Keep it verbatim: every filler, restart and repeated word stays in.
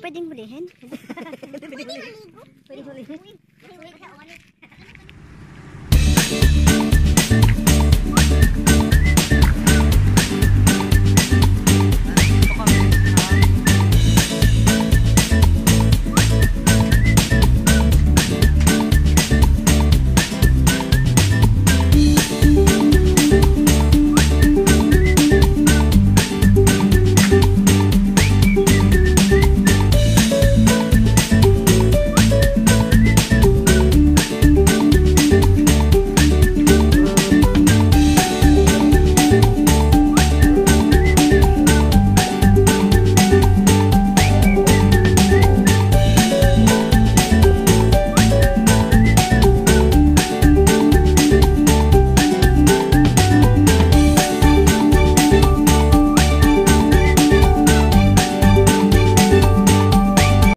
pwedeng bulihin. Pwedeng bulihin. Pwedeng bulihin.